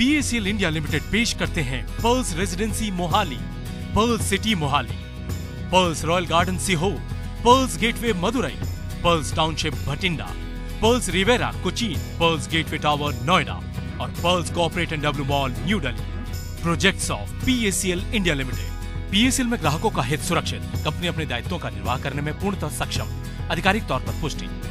PACL India Limited पेश करते हैं Pearls Residency Mohali, Pearls City Mohali, Pearls Royal Garden Sehore, Pearls Gateway Madurai, Pearls Township Bathinda, Pearls Riviera Cochin, Pearls Gateway Tower Noida और Pearls Corporate and W mall new Delhi. Projects of PACL India limited. PACL में ग्राहकों का हित सुरक्षित, company अपने दायित्वों का निर्वाह करने में पूर्णतः सक्षम। आधिकारिक तौर पर पुष्टि।